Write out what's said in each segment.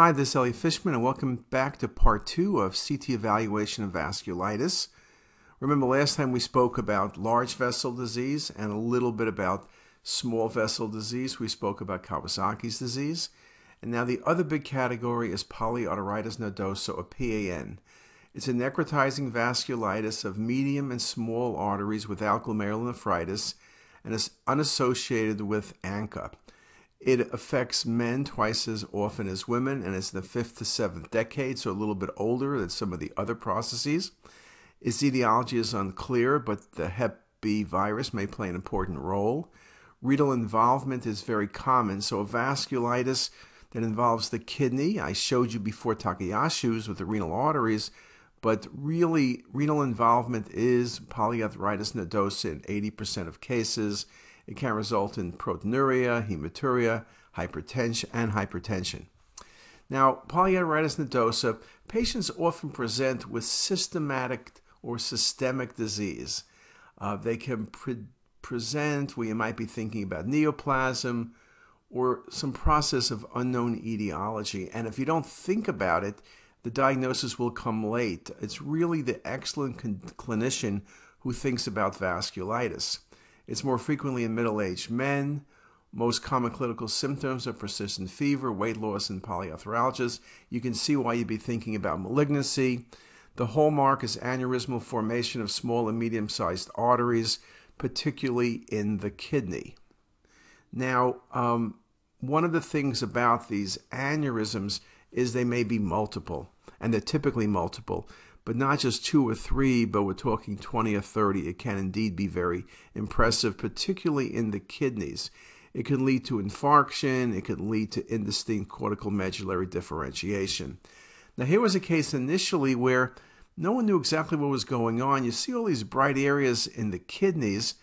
Hi, this is Elliot Fishman, and welcome back to part 2 of CT evaluation of vasculitis. Remember last time we spoke about large vessel disease and a little bit about small vessel disease. We spoke about Kawasaki's disease. And now the other big category is polyarteritis nodosa, or PAN. It's a necrotizing vasculitis of medium and small arteries without glomerulonephritis and is unassociated with ANCA. It affects men twice as often as women, and it's in the 5th to 7th decade, so a little bit older than some of the other processes. Its etiology is unclear, but the Hep B virus may play an important role. Renal involvement is very common, so a vasculitis that involves the kidney, I showed you before Takayasu's with the renal arteries, but really renal involvement is polyarteritis nodosa in 80% of cases. It can result in proteinuria, hematuria, hypertension. Now, polyarteritis nodosa, patients often present with systemic disease. They can present where you might be thinking about neoplasm or some process of unknown etiology. And if you don't think about it, the diagnosis will come late. It's really the excellent clinician who thinks about vasculitis. It's more frequently in middle-aged men. Most common clinical symptoms are persistent fever, weight loss, and polyarthralgias. You can see why you'd be thinking about malignancy. The hallmark is aneurysmal formation of small and medium-sized arteries, particularly in the kidney. Now, one of the things about these aneurysms is they may be multiple, and they're typically multiple. But not just 2 or 3, but we're talking 20 or 30. It can indeed be very impressive, particularly in the kidneys. It can lead to infarction. It can lead to indistinct cortical medullary differentiation. Now, here was a case initially where no one knew exactly what was going on. You see all these bright areas in the kidneys.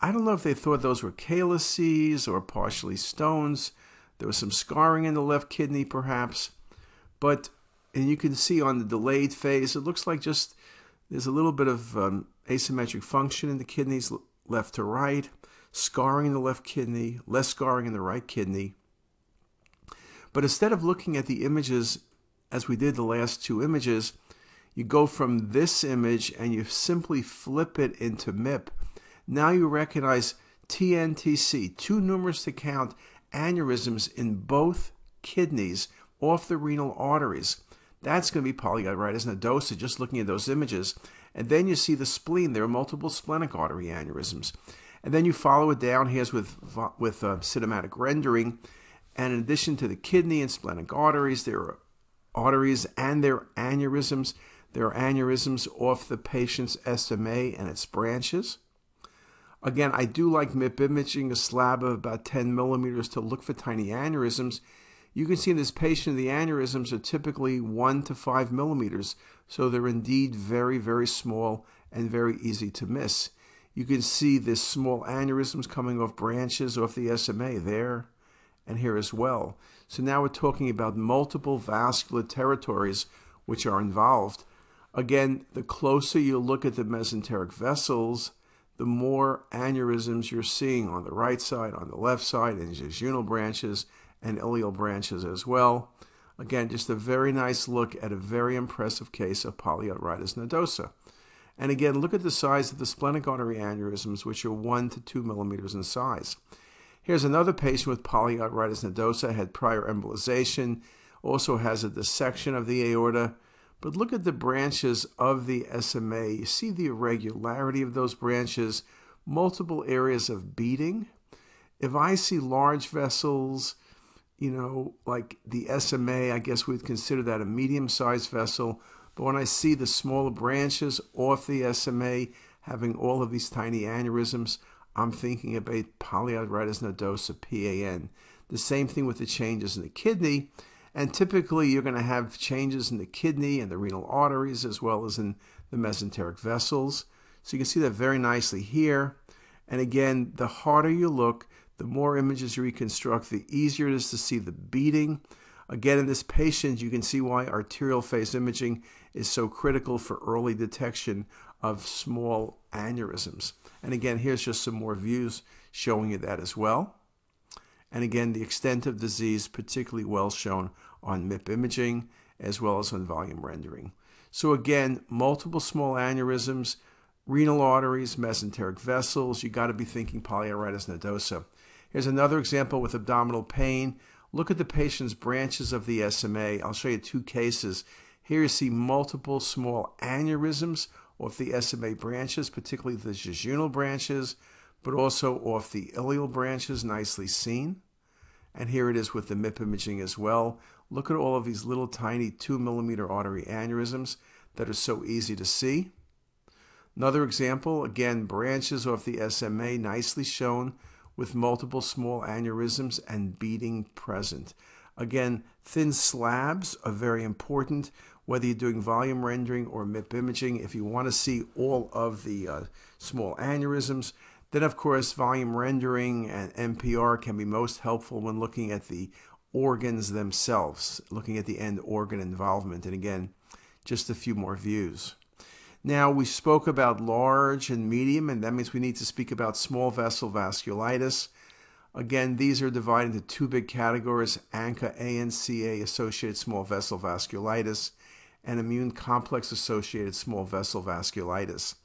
I don't know if they thought those were calyces or partially stones. There was some scarring in the left kidney, perhaps. And you can see on the delayed phase, it looks like just there's a little bit of asymmetric function in the kidneys, left to right, scarring in the left kidney, less scarring in the right kidney. But instead of looking at the images as we did the last 2 images, you go from this image and you simply flip it into MIP. Now you recognize TNTC, too numerous to count, aneurysms in both kidneys off the renal arteries. That's going to be polyarteritis nodosa, just looking at those images. And then you see the spleen. There are multiple splenic artery aneurysms. And then you follow it down. Here's with cinematic rendering. And in addition to the kidney and splenic arteries, there are arteries and their aneurysms. There are aneurysms off the patient's SMA and its branches. Again, I do like MIP imaging, a slab of about 10 millimeters to look for tiny aneurysms. You can see in this patient, the aneurysms are typically 1 to 5 millimeters, so they're indeed very, very small and very easy to miss. You can see this small aneurysms coming off branches off the SMA there and here as well. So now we're talking about multiple vascular territories which are involved. Again, the closer you look at the mesenteric vessels, the more aneurysms you're seeing on the right side, on the left side, and jejunal branches, and ileal branches as well. Again, just a very nice look at a very impressive case of polyarteritis nodosa. And again, look at the size of the splenic artery aneurysms, which are 1 to 2 millimeters in size. Here's another patient with polyarteritis nodosa, had prior embolization, also has a dissection of the aorta. But look at the branches of the SMA. You see the irregularity of those branches, multiple areas of beading. If I see large vessels, you know, like the SMA, I guess we'd consider that a medium-sized vessel. But when I see the smaller branches off the SMA having all of these tiny aneurysms, I'm thinking about polyarteritis nodosa, PAN. The same thing with the changes in the kidney. And typically, you're going to have changes in the kidney and the renal arteries as well as in the mesenteric vessels. So you can see that very nicely here. And again, the harder you look, the more images you reconstruct, the easier it is to see the beading. Again, in this patient, you can see why arterial phase imaging is so critical for early detection of small aneurysms. And again, here's just some more views showing you that as well. And again, the extent of disease particularly well shown on MIP imaging as well as on volume rendering. So again, multiple small aneurysms, renal arteries, mesenteric vessels. You got to be thinking polyarteritis nodosa. Here's another example with abdominal pain. Look at the patient's branches of the SMA. I'll show you two cases. Here you see multiple small aneurysms off the SMA branches, particularly the jejunal branches, but also off the ileal branches, nicely seen. And here it is with the MIP imaging as well. Look at all of these little tiny 2 millimeter artery aneurysms that are so easy to see. Another example, again, branches off the SMA, nicely shown with multiple small aneurysms and beading present. Again, thin slabs are very important, whether you're doing volume rendering or MIP imaging. If you want to see all of the small aneurysms, then, of course, volume rendering and MPR can be most helpful when looking at the organs themselves, looking at the end organ involvement. And again, just a few more views. Now, we spoke about large and medium, and that means we need to speak about small vessel vasculitis. Again, these are divided into two big categories, ANCA, associated small vessel vasculitis, and immune complex associated small vessel vasculitis.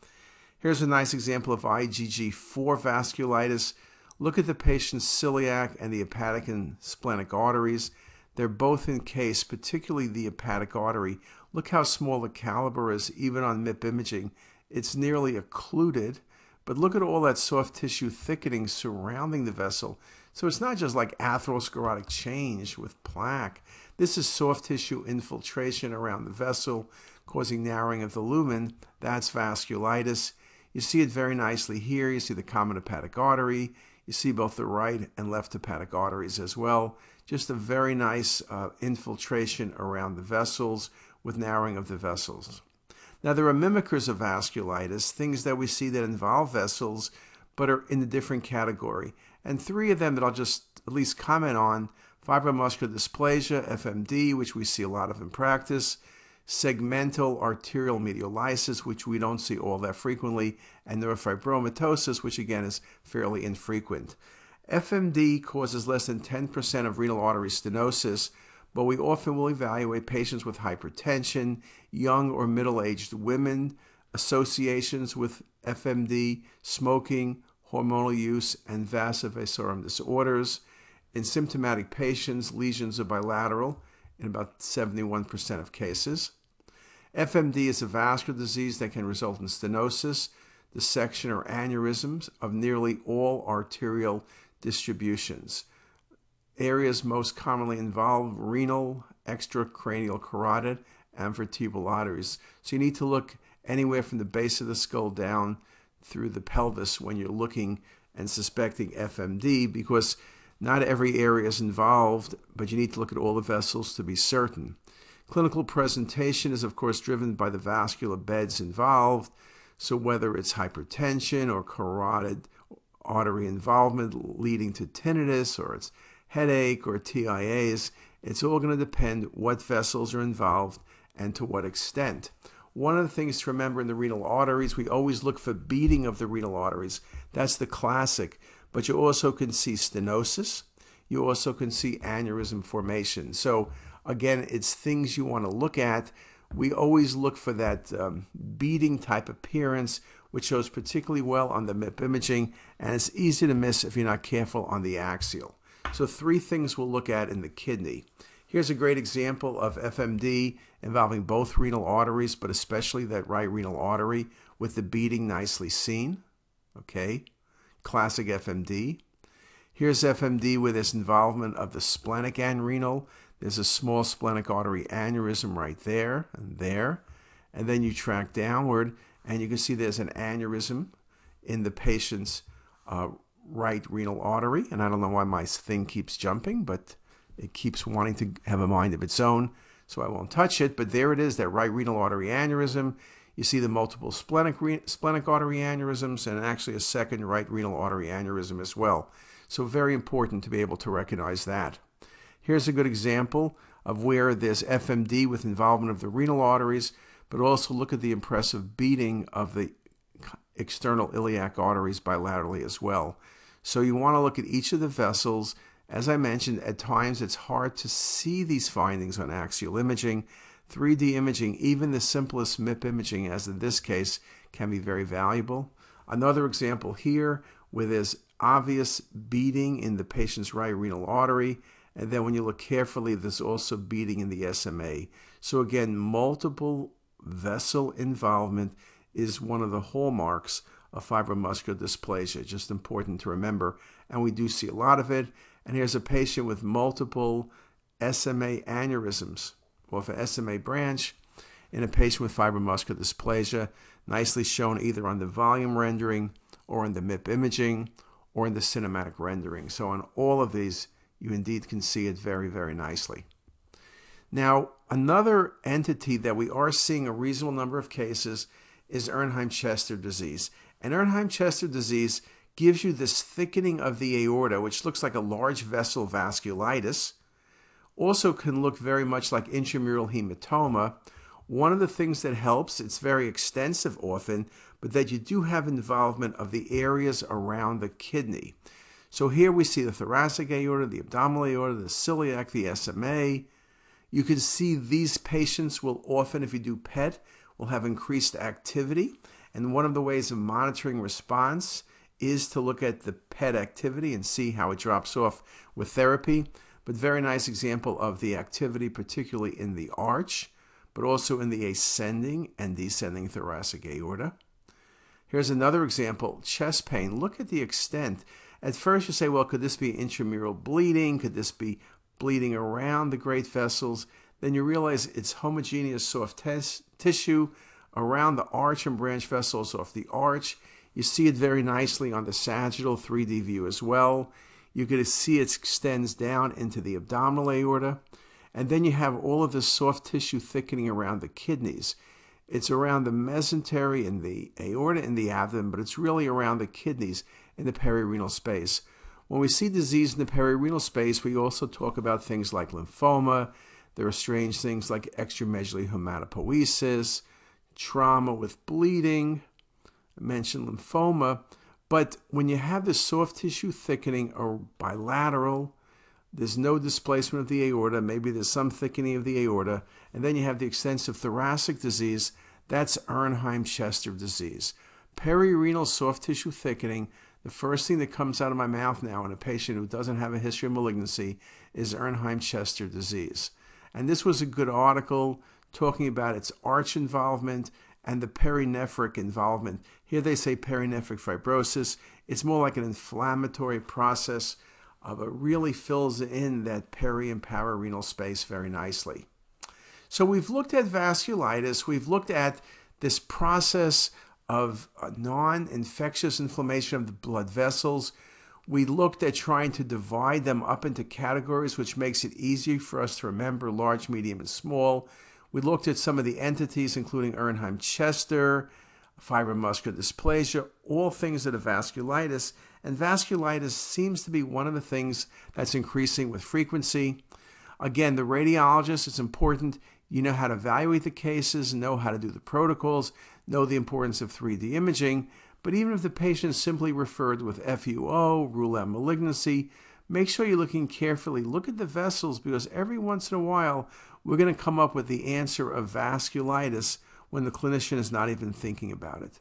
Here's a nice example of IgG4 vasculitis. Look at the patient's celiac and the hepatic and splenic arteries. They're both encased, particularly the hepatic artery. Look how small the caliber is, even on MIP imaging. It's nearly occluded, but look at all that soft tissue thickening surrounding the vessel. So it's not just like atherosclerotic change with plaque. This is soft tissue infiltration around the vessel, causing narrowing of the lumen. That's vasculitis. You see it very nicely here. You see the common hepatic artery. You see both the right and left hepatic arteries as well. Just a very nice infiltration around the vessels with narrowing of the vessels. Now, there are mimickers of vasculitis, things that we see that involve vessels but are in a different category. And three of them that I'll just at least comment on: fibromuscular dysplasia, FMD, which we see a lot of in practice, segmental arterial medial lysis, which we don't see all that frequently, and neurofibromatosis, which again is fairly infrequent. FMD causes less than 10% of renal artery stenosis, but we often will evaluate patients with hypertension, young or middle-aged women, associations with FMD, smoking, hormonal use, and vasovasorum disorders. In symptomatic patients, lesions are bilateral in about 71% of cases. FMD is a vascular disease that can result in stenosis, dissection, or aneurysms of nearly all arterial distributions. Areas most commonly involve renal, extracranial carotid, and vertebral arteries. So you need to look anywhere from the base of the skull down through the pelvis when you're looking and suspecting FMD, because not every area is involved, but you need to look at all the vessels to be certain. Clinical presentation is, of course, driven by the vascular beds involved. So whether it's hypertension or carotid artery involvement leading to tinnitus, or it's headache or TIAs, it's all going to depend what vessels are involved and to what extent. One of the things to remember in the renal arteries, we always look for beating of the renal arteries. That's the classic. But you also can see stenosis. You also can see aneurysm formation. So again, it's things you want to look at. We always look for that beading type appearance, which shows particularly well on the MIP imaging, and it's easy to miss if you're not careful on the axial. So three things we'll look at in the kidney. Here's a great example of FMD involving both renal arteries, but especially that right renal artery with the beading nicely seen. Okay. Classic FMD. Here's FMD with its involvement of the splenic and renal. There's a small splenic artery aneurysm right there. And then you track downward, and you can see there's an aneurysm in the patient's right renal artery. And I don't know why my thing keeps jumping, but it keeps wanting to have a mind of its own, so I won't touch it. But there it is, that right renal artery aneurysm. You see the multiple splenic artery aneurysms, and actually a second right renal artery aneurysm as well. So very important to be able to recognize that. Here's a good example of where there's FMD with involvement of the renal arteries, but also look at the impressive beating of the external iliac arteries bilaterally as well. So you want to look at each of the vessels As I mentioned, at times it's hard to see these findings on axial imaging. 3D imaging, even the simplest MIP imaging, as in this case, can be very valuable. Another example here where there's obvious beading in the patient's right renal artery, and then when you look carefully, there's also beading in the SMA. So again, multiple vessel involvement is one of the hallmarks of fibromuscular dysplasia, just important to remember, and we do see a lot of it. And here's a patient with multiple SMA aneurysms, off an SMA branch, in a patient with fibromuscular dysplasia, nicely shown either on the volume rendering or in the MIP imaging or in the cinematic rendering. So on all of these, you indeed can see it very, very nicely. Now, another entity that we are seeing a reasonable number of cases is Erdheim-Chester disease. And Erdheim-Chester disease gives you this thickening of the aorta, which looks like a large vessel vasculitis. Also can look very much like intramural hematoma. One of the things that helps, it's very extensive often, but that you do have involvement of the areas around the kidney. So here we see the thoracic aorta, the abdominal aorta, the celiac, the SMA. You can see these patients will often, if you do PET, will have increased activity. And one of the ways of monitoring response is to look at the PET activity and see how it drops off with therapy. But very nice example of the activity, particularly in the arch, but also in the ascending and descending thoracic aorta. Here's another example, chest pain. Look at the extent. At first you say, well, could this be intramural bleeding? Could this be bleeding around the great vessels? Then you realize it's homogeneous soft tissue around the arch and branch vessels off the arch. You see it very nicely on the sagittal 3D view as well. You can see it extends down into the abdominal aorta. And then you have all of this soft tissue thickening around the kidneys. It's around the mesentery and the aorta in the abdomen, but it's really around the kidneys in the perirenal space. When we see disease in the perirenal space, we also talk about things like lymphoma. There are strange things like extramedullary hematopoiesis, trauma with bleeding. I mentioned lymphoma. But when you have this soft tissue thickening or bilateral, there's no displacement of the aorta, maybe there's some thickening of the aorta, and then you have the extensive thoracic disease, that's Erdheim-Chester disease. Perirenal soft tissue thickening, the first thing that comes out of my mouth now in a patient who doesn't have a history of malignancy is Erdheim-Chester disease. And this was a good article talking about its arch involvement and the perinephric involvement. Here they say perinephric fibrosis. It's more like an inflammatory process of it, really fills in that peri and pararenal space very nicely. So we've looked at vasculitis. We've looked at this process of non-infectious inflammation of the blood vessels. We looked at trying to divide them up into categories, which makes it easier for us to remember large, medium, and small. We looked at some of the entities, including Erdheim-Chester, fibromuscular dysplasia, all things that are vasculitis. And vasculitis seems to be one of the things that's increasing with frequency. Again, the radiologist, it's important. You know how to evaluate the cases, know how to do the protocols, know the importance of 3D imaging. But even if the patient is simply referred with FUO, rule out malignancy, make sure you're looking carefully. Look at the vessels, because every once in a while, we're going to come up with the answer of vasculitis when the clinician is not even thinking about it.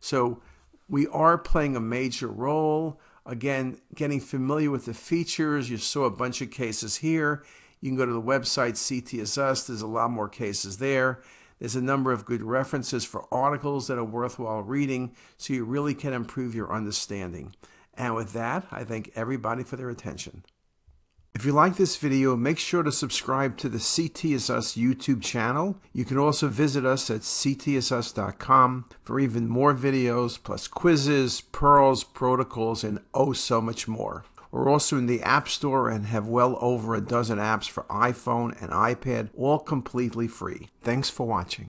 So we are playing a major role. Again, getting familiar with the features. You saw a bunch of cases here. You can go to the website CTisus. There's a lot more cases there. There's a number of good references for articles that are worthwhile reading, so you really can improve your understanding. And with that, I thank everybody for their attention. If you like this video, make sure to subscribe to the CTisus YouTube channel. You can also visit us at ctsus.com for even more videos, plus quizzes, pearls, protocols, and oh so much more. We're also in the App Store and have well over a dozen apps for iPhone and iPad, all completely free. Thanks for watching.